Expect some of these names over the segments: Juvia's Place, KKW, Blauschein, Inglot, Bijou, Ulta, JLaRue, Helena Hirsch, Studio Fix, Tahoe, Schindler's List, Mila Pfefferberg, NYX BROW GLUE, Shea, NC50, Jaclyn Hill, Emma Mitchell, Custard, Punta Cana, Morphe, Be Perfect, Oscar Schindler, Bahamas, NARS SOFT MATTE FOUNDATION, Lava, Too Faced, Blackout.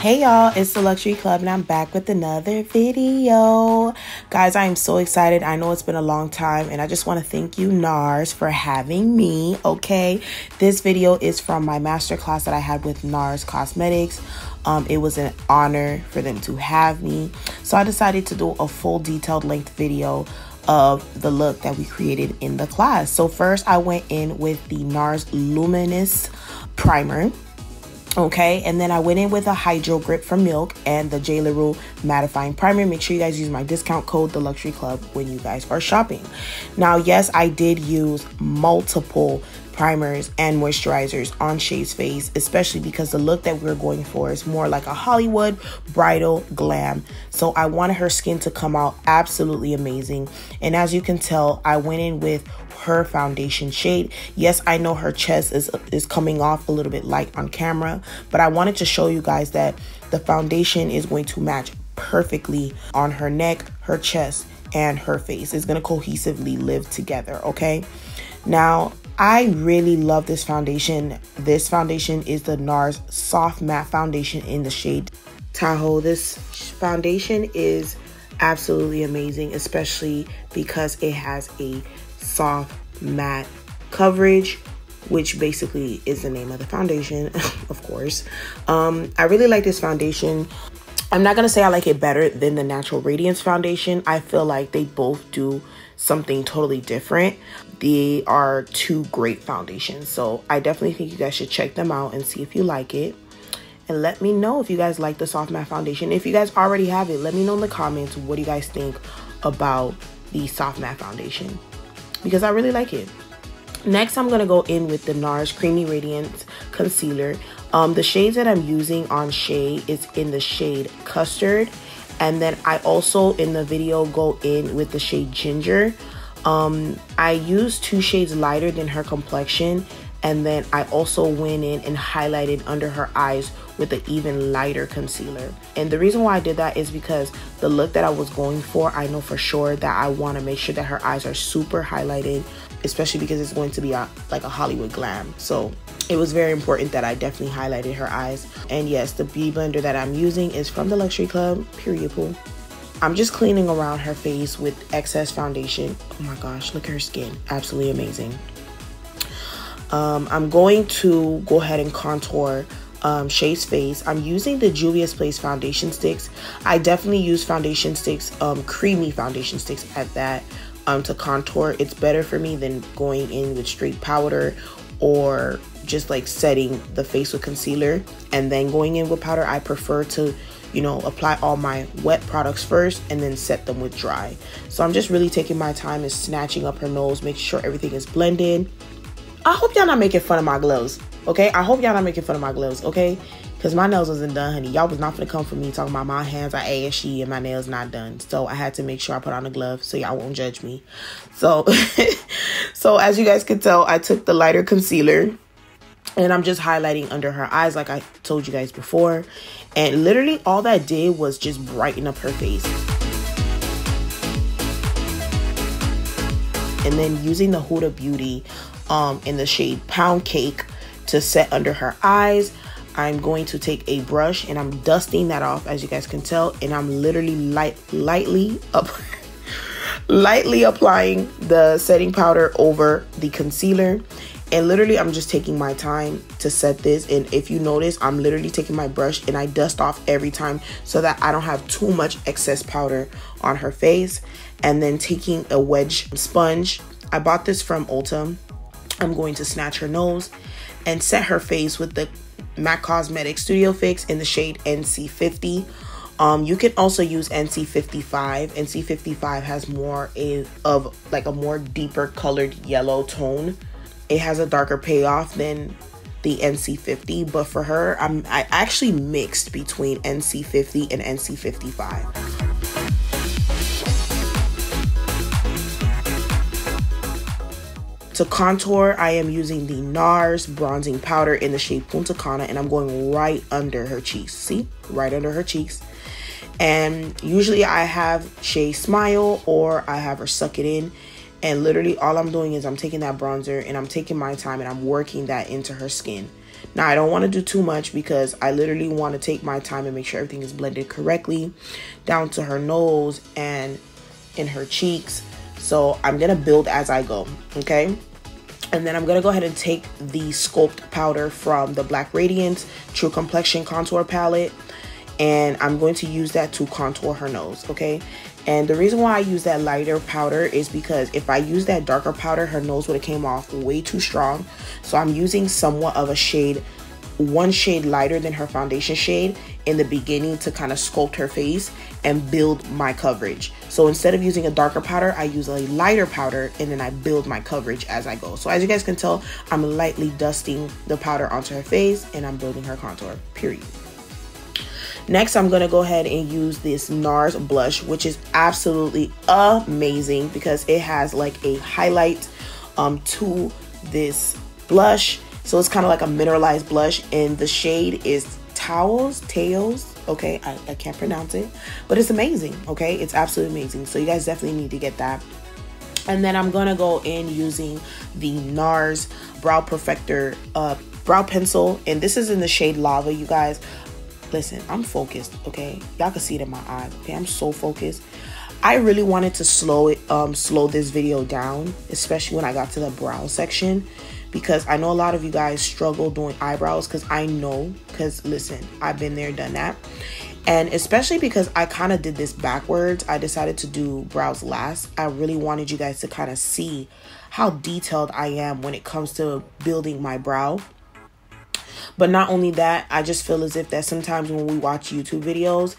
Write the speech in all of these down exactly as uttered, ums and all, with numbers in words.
Hey y'all, it's the Luxury Club and I'm back with another video. Guys, I am so excited. I know it's been a long time and I just want to thank you, NARS, for having me, okay? This video is from my masterclass that I had with NARS Cosmetics. Um, it was an honor for them to have me. So I decided to do a full detailed length video of the look that we created in the class. So first I went in with the NARS Luminous Primer. Okay, and then I went in with a Hydro Grip from Milk and the JLaRue Mattifying Primer. Make sure you guys use my discount code, The Luxury Club, when you guys are shopping. Now, yes, I did use multiple primers and moisturizers on Shay's face, especially because the look that we're going for is more like a Hollywood bridal glam. So I wanted her skin to come out absolutely amazing. And as you can tell, I went in with her foundation shade. Yes, I know her chest is is coming off a little bit light on camera, but I wanted to show you guys that the foundation is going to match perfectly on her neck, her chest, and her face. It's going to cohesively live together, okay? Now, I really love this foundation. This foundation is the NARS Soft Matte Foundation in the shade Tahoe. This foundation is absolutely amazing, especially because it has a soft matte coverage, which basically is the name of the foundation, of course. Um, I really like this foundation. I'm not gonna say I like it better than the Natural Radiance foundation. I feel like they both do something totally different. They are two great foundations, so I definitely think you guys should check them out and see if you like it. And let me know if you guys like the Soft Matte Foundation. If you guys already have it, let me know in the comments what do you guys think about the Soft Matte Foundation, because I really like it. Next, I'm gonna go in with the NARS Creamy Radiance Concealer. Um, the shades that I'm using on Shea is in the shade Custard. And then I also, in the video, go in with the shade Ginger. Um, I used two shades lighter than her complexion. And then I also went in and highlighted under her eyes with an even lighter concealer. And the reason why I did that is because the look that I was going for, I know for sure that I want to make sure that her eyes are super highlighted, especially because it's going to be a, like a Hollywood glam. So it was very important that I definitely highlighted her eyes. And yes, the B blender that I'm using is from the Luxury Club, period pool. I'm just cleaning around her face with excess foundation. Oh my gosh, look at her skin, absolutely amazing. Um, I'm going to go ahead and contour um, Shay's face. I'm using the Juvia's Place foundation sticks. I definitely use foundation sticks, um, creamy foundation sticks at that, um, to contour. It's better for me than going in with straight powder or just like setting the face with concealer and then going in with powder. I prefer to, you know, apply all my wet products first and then set them with dry. So I'm just really taking my time and snatching up her nose, making sure everything is blended. I hope y'all not making fun of my gloves, okay? I hope y'all not making fun of my gloves, okay? Because my nails wasn't done, honey. Y'all was not finna come for me talking about my hands are ashy and my nails not done. So I had to make sure I put on a glove so y'all won't judge me. So, so as you guys can tell, I took the lighter concealer and I'm just highlighting under her eyes like I told you guys before. And literally all that did was just brighten up her face. And then using the Huda Beauty Um, in the shade Pound Cake to set under her eyes, I'm going to take a brush and I'm dusting that off, as you guys can tell, and I'm literally light lightly up lightly applying the setting powder over the concealer. And literally I'm just taking my time to set this. And if you notice, I'm literally taking my brush and I dust off every time so that I don't have too much excess powder on her face. And then taking a wedge sponge, I bought this from Ulta. I'm going to snatch her nose and set her face with the MAC Cosmetics Studio Fix in the shade N C fifty. Um, you can also use N C fifty-five. N C fifty-five has more a, of like a more deeper colored yellow tone. It has a darker payoff than the N C fifty, but for her, I'm, I actually mixed between N C fifty and N C fifty-five. To contour, I am using the NARS bronzing powder in the shade Punta Cana, and I'm going right under her cheeks. See? Right under her cheeks. And usually I have Shea smile or I have her suck it in. And literally all I'm doing is I'm taking that bronzer and I'm taking my time and I'm working that into her skin. Now, I don't want to do too much because I literally want to take my time and make sure everything is blended correctly down to her nose and in her cheeks. So I'm going to build as I go, okay? And then I'm going to go ahead and take the Sculpt powder from the Black Radiance True Complexion Contour Palette, and I'm going to use that to contour her nose, okay? And the reason why I use that lighter powder is because if I use that darker powder, her nose would have came off way too strong. So I'm using somewhat of a shade, one shade lighter than her foundation shade in the beginning to kind of sculpt her face and build my coverage. So instead of using a darker powder, I use a lighter powder and then I build my coverage as I go. So as you guys can tell, I'm lightly dusting the powder onto her face and I'm building her contour, period. Next, I'm going to go ahead and use this NARS blush, which is absolutely amazing because it has like a highlight um, to this blush. So it's kind of like a mineralized blush, and the shade is Taos, Taos, okay, I, I can't pronounce it, but it's amazing, okay? It's absolutely amazing. So you guys definitely need to get that. And then I'm going to go in using the NARS Brow Perfector uh, Brow Pencil, and this is in the shade Lava, you guys. Listen, I'm focused, okay? Y'all can see it in my eye, okay? I'm so focused. I really wanted to slow it, um, slow this video down, especially when I got to the brow section, because I know a lot of you guys struggle doing eyebrows, because I know, because listen, I've been there, done that. And especially because I kind of did this backwards, I decided to do brows last. I really wanted you guys to kind of see how detailed I am when it comes to building my brow. But not only that, I just feel as if that sometimes when we watch YouTube videos,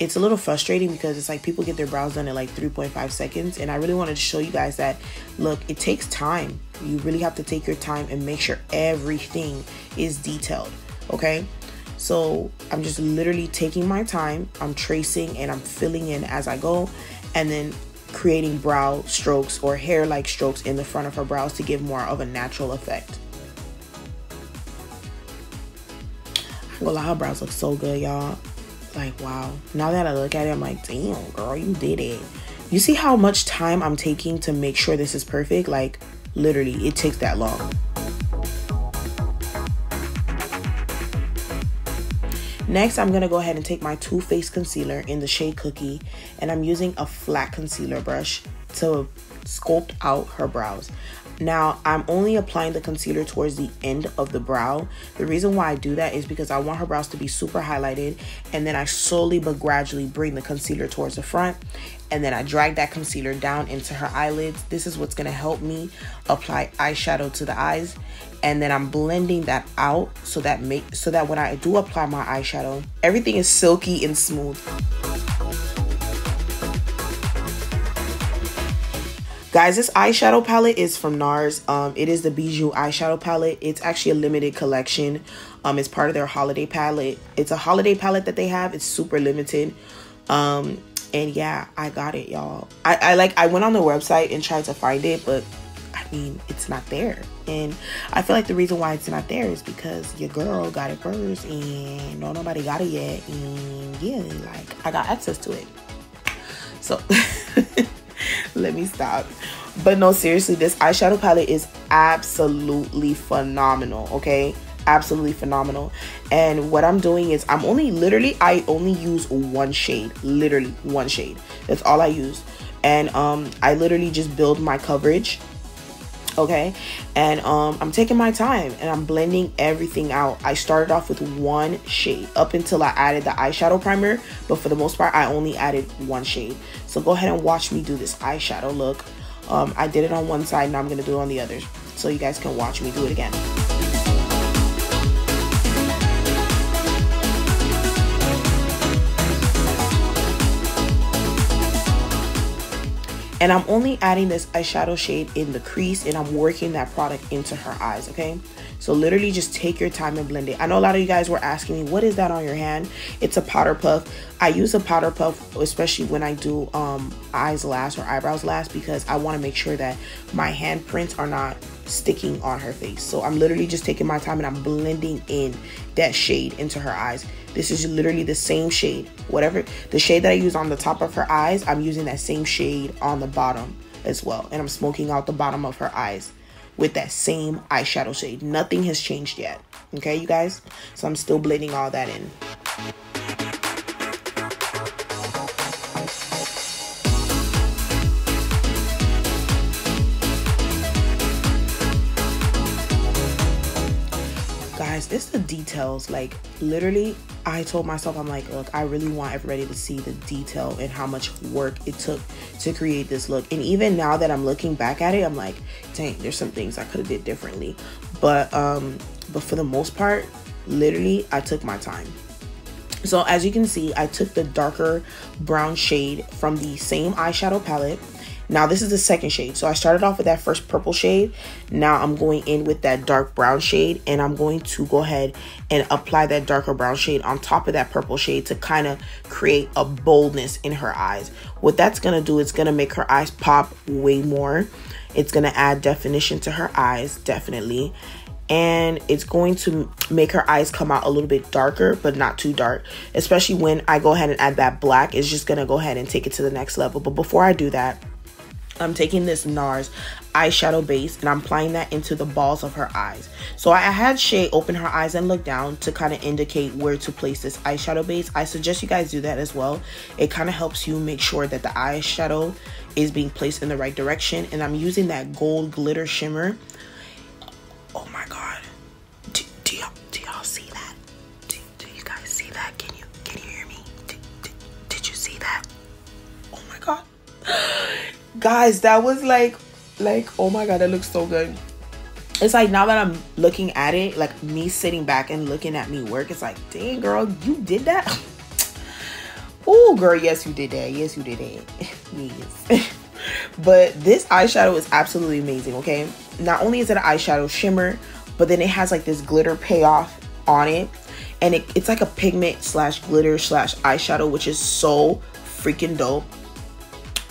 it's a little frustrating because it's like people get their brows done in like three point five seconds. And I really wanted to show you guys that, look, it takes time. You really have to take your time and make sure everything is detailed, okay? So I'm just literally taking my time. I'm tracing and I'm filling in as I go, and then creating brow strokes or hair-like strokes in the front of her brows to give more of a natural effect. I'm gonna lie, her brows look so good, y'all. Like, wow. Now that I look at it, I'm like, damn, girl, you did it. You see how much time I'm taking to make sure this is perfect? Like, literally, it takes that long. Next, I'm gonna go ahead and take my Too Faced concealer in the shade Cookie, and I'm using a flat concealer brush to sculpt out her brows. Now, I'm only applying the concealer towards the end of the brow. The reason why I do that is because I want her brows to be super highlighted, and then I slowly but gradually bring the concealer towards the front, and then I drag that concealer down into her eyelids. This is what's gonna help me apply eyeshadow to the eyes, and then I'm blending that out so that make so that when I do apply my eyeshadow, everything is silky and smooth. Guys, this eyeshadow palette is from NARS. Um, it is the Bijou eyeshadow palette. It's actually a limited collection. Um, it's part of their holiday palette. It's a holiday palette that they have. It's super limited. Um, and yeah, I got it, y'all. I, I like. I went on their website and tried to find it, but I mean, it's not there. And I feel like the reason why it's not there is because your girl got it first, and no nobody got it yet. And yeah, like I got access to it. So. Let me stop. But no, seriously, this eyeshadow palette is absolutely phenomenal, okay? Absolutely phenomenal. And what I'm doing is I'm only literally I only use one shade, literally one shade. That's all I use. And um I literally just build my coverage, okay? And um I'm taking my time and I'm blending everything out. I started off with one shade up until I added the eyeshadow primer, but for the most part I only added one shade. So go ahead and watch me do this eyeshadow look. um I did it on one side, now I'm gonna do it on the other, so you guys can watch me do it again. And I'm only adding this eyeshadow shade in the crease, and I'm working that product into her eyes, okay? So literally just take your time and blend it. I know a lot of you guys were asking me, what is that on your hand? It's a powder puff. I use a powder puff, especially when I do um, eyes last or eyebrows last, because I wanna make sure that my handprints are not sticking on her face. So I'm literally just taking my time and I'm blending in that shade into her eyes. This is literally the same shade. Whatever the shade that I use on the top of her eyes, I'm using that same shade on the bottom as well, and I'm smoking out the bottom of her eyes with that same eyeshadow shade. Nothing has changed yet. Okay, you guys? So I'm still blending all that in. Guys, it's the details. Like, literally, I told myself, I'm like, look, I really want everybody to see the detail and how much work it took to create this look. And even now that I'm looking back at it, I'm like, dang, there's some things I could have did differently. But, um, but for the most part, literally, I took my time. So as you can see, I took the darker brown shade from the same eyeshadow palette. Now this is the second shade. So I started off with that first purple shade. Now I'm going in with that dark brown shade, and I'm going to go ahead and apply that darker brown shade on top of that purple shade to kind of create a boldness in her eyes. What that's gonna do, it's gonna make her eyes pop way more. It's gonna add definition to her eyes, definitely. And it's going to make her eyes come out a little bit darker, but not too dark. Especially when I go ahead and add that black, it's just gonna go ahead and take it to the next level. But before I do that, I'm taking this NARS eyeshadow base and I'm applying that into the balls of her eyes. So I had Shay open her eyes and look down to kind of indicate where to place this eyeshadow base. I suggest you guys do that as well. It kind of helps you make sure that the eyeshadow is being placed in the right direction. And I'm using that gold glitter shimmer. Oh my God. Do, do y'all do y'all see that? Do, do you guys see that? Can you can you hear me? Did, did, did you see that? Oh my God. Guys, that was like, like, oh my God, that looks so good. It's like, now that I'm looking at it, like me sitting back and looking at me work, it's like, dang girl, you did that? Oh girl, yes you did that. Yes you did that. Yes. But this eyeshadow is absolutely amazing, okay? Not only is it an eyeshadow shimmer, but then it has like this glitter payoff on it. And it, it's like a pigment slash glitter slash eyeshadow, which is so freaking dope.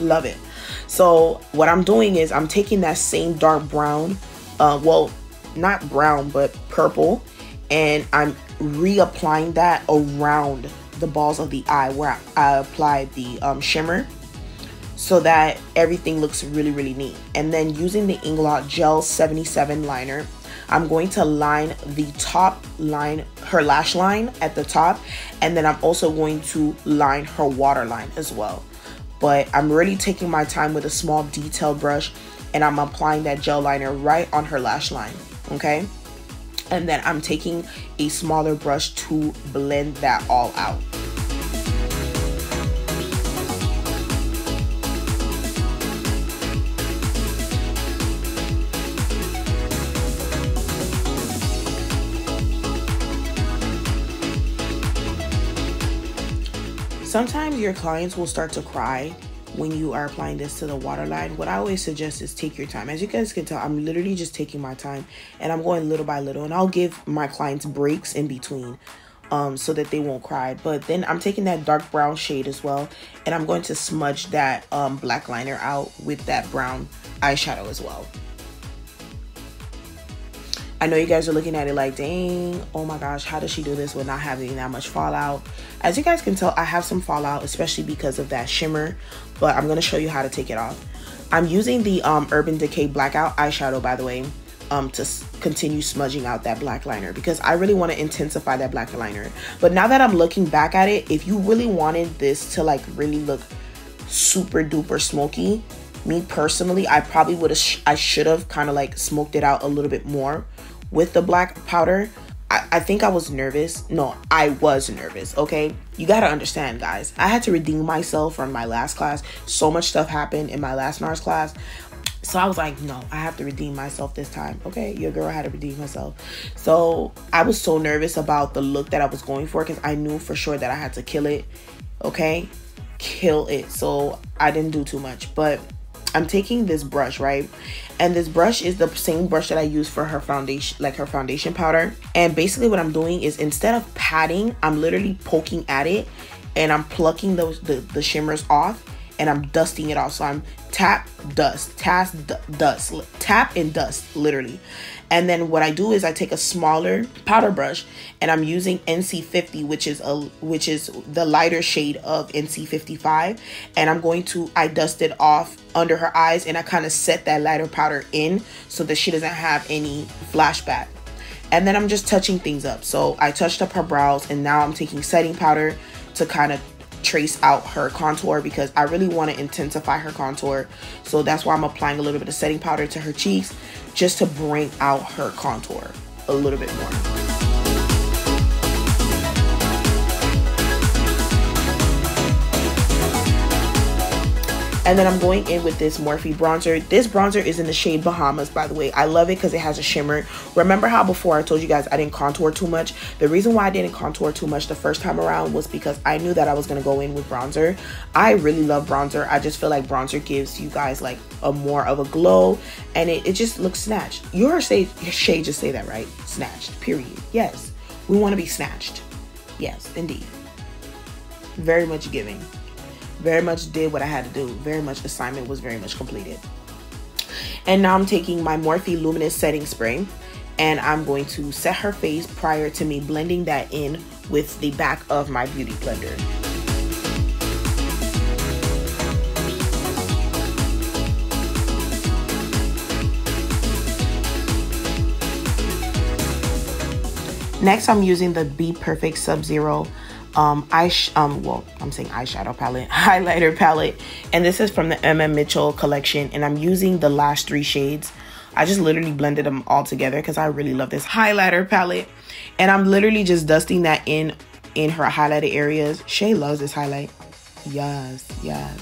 Love it. So what I'm doing is I'm taking that same dark brown, uh, well, not brown, but purple, and I'm reapplying that around the balls of the eye where I, I applied the um, shimmer, so that everything looks really, really neat. And then using the Inglot Gel seventy-seven liner, I'm going to line the top line, her lash line at the top, and then I'm also going to line her waterline as well. But I'm really taking my time with a small detail brush, and I'm applying that gel liner right on her lash line, okay? And then I'm taking a smaller brush to blend that all out. Sometimes your clients will start to cry when you are applying this to the waterline. What I always suggest is take your time. As you guys can tell, I'm literally just taking my time, and I'm going little by little, and I'll give my clients breaks in between um, so that they won't cry. But then I'm taking that dark brown shade as well, and I'm going to smudge that um, black liner out with that brown eyeshadow as well. I know you guys are looking at it like, dang, oh my gosh, how does she do this with not having that much fallout? As you guys can tell, I have some fallout, especially because of that shimmer, but I'm going to show you how to take it off. I'm using the um, Urban Decay Blackout eyeshadow, by the way, um, to continue smudging out that black liner, because I really want to intensify that black liner. But now that I'm looking back at it, if you really wanted this to like really look super duper smoky, me personally, I probably would have, sh I should have kind of like smoked it out a little bit more with the black powder. I, I think I was nervous. No, I was nervous, okay? You gotta understand, guys. I had to redeem myself from my last class. So much stuff happened in my last NARS class. So I was like, no, I have to redeem myself this time, okay? Your girl had to redeem herself. So I was so nervous about the look that I was going for, because I knew for sure that I had to kill it, okay? Kill it. So I didn't do too much, but I'm taking this brush, right? And this brush is the same brush that I use for her foundation, like her foundation powder. And basically what I'm doing is, instead of patting, I'm literally poking at it, and I'm plucking those the, the shimmers off, and I'm dusting it off. So I'm tap, dust, tap, dust, tap and dust, literally. And then what I do is I take a smaller powder brush, and I'm using N C fifty, which is a which is the lighter shade of N C fifty-five, and I'm going to I dust it off under her eyes, and I kind of set that lighter powder in so that she doesn't have any flashback. And then I'm just touching things up. So I touched up her brows, and now I'm taking setting powder to kind of trace out her contour, because I really want to intensify her contour. So that's why I'm applying a little bit of setting powder to her cheeks, just to bring out her contour a little bit more. And then I'm going in with this Morphe bronzer. This bronzer is in the shade Bahamas, by the way. I love it because it has a shimmer. Remember how before I told you guys I didn't contour too much? The reason why I didn't contour too much the first time around was because I knew that I was going to go in with bronzer. I really love bronzer. I just feel like bronzer gives you guys like a more of a glow, and it, it just looks snatched. You heard Shay, Shay just say that, right? Snatched, period. Yes, we want to be snatched. Yes, indeed. Very much giving. Very much did what I had to do. Very much assignment was very much completed. And now I'm taking my Morphe Luminous Setting Spray, and I'm going to set her face prior to me blending that in with the back of my beauty blender. Next, I'm using the Be Perfect Sub-Zero Um, I um, well, I'm saying eyeshadow palette, highlighter palette, and this is from the Emma Mitchell collection, and I'm using the last three shades. I just literally blended them all together because I really love this highlighter palette, and I'm literally just dusting that in in her highlighted areas. Shay loves this highlight. Yes, yes.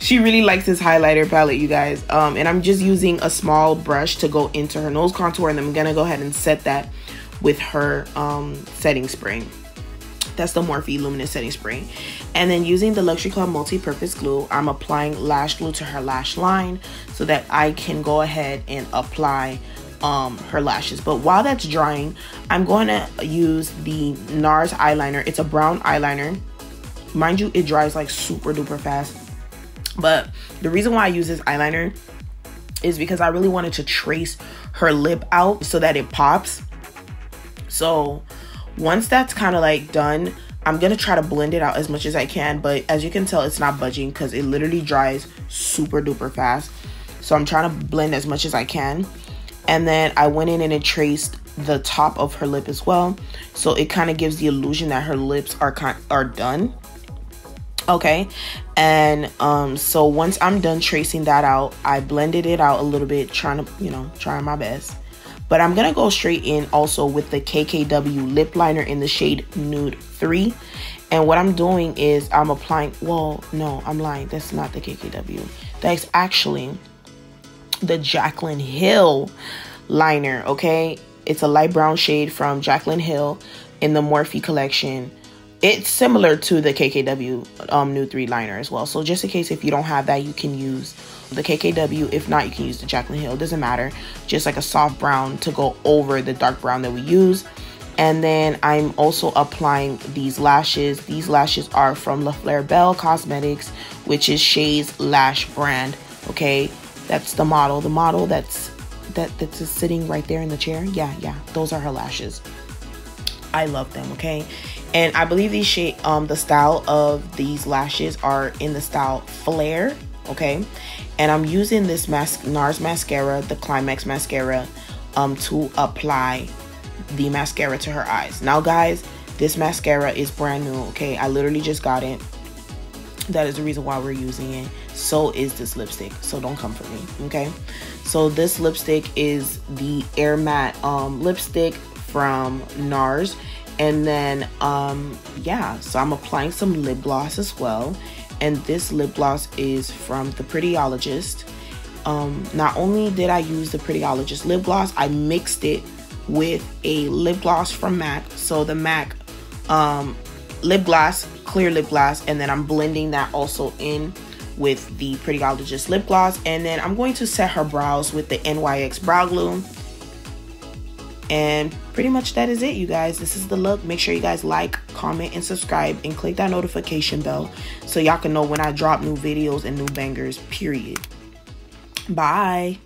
She really likes this highlighter palette, you guys. Um, and I'm just using a small brush to go into her nose contour, and I'm gonna go ahead and set that with her um, setting spray. That's the Morphe Luminous Setting Spray. And then using the Luxury Club Multi-Purpose Glue, I'm applying lash glue to her lash line so that I can go ahead and apply um, her lashes. But while that's drying, I'm going to use the NARS eyeliner. It's a brown eyeliner. Mind you, it dries like super duper fast. But the reason why I use this eyeliner is because I really wanted to trace her lip out so that it pops. So once that's kind of like done, I'm gonna try to blend it out as much as I can, but as you can tell, it's not budging because it literally dries super duper fast. So I'm trying to blend as much as I can. And then I went in and it traced the top of her lip as well, so it kind of gives the illusion that her lips are kind are done. Okay, and um so once I'm done tracing that out, I blended it out a little bit, trying to, you know, trying my best. But I'm going to go straight in also with the K K W lip liner in the shade Nude three. And what I'm doing is I'm applying, well, no, I'm lying. That's not the K K W. That's actually the Jaclyn Hill liner, okay? It's a light brown shade from Jaclyn Hill in the Morphe collection. It's similar to the K K W um, Nude three liner as well. So just in case if you don't have that, you can use the K K W. If not, you can use the Jaclyn Hill. It doesn't matter. Just like a soft brown to go over the dark brown that we use. And then I'm also applying these lashes. These lashes are from LaFleur Bell Cosmetics, which is Shay's lash brand. Okay, that's the model. The model that's that that's just sitting right there in the chair. Yeah, yeah, those are her lashes. I love them. Okay, and I believe these shade, um, the style of these lashes are in the style Flare. Okay, and I'm using this mask NARS mascara, the Climax mascara, um, to apply the mascara to her eyes. Now, guys, this mascara is brand new. Okay, I literally just got it. That is the reason why we're using it. So is this lipstick. So don't come for me. Okay, so this lipstick is the Air Matte um, lipstick from NARS. And then, um, yeah, so I'm applying some lip gloss as well. And this lip gloss is from the Prettyologist. Um, not only did I use the Prettyologist lip gloss, I mixed it with a lip gloss from MAC. So the MAC um, lip gloss, clear lip gloss, and then I'm blending that also in with the Prettyologist lip gloss. And then I'm going to set her brows with the N Y X brow glue. And pretty much that is it, you guys. This is the look. Make sure you guys like, comment, and subscribe, and click that notification bell so y'all can know when I drop new videos and new bangers, period. Bye.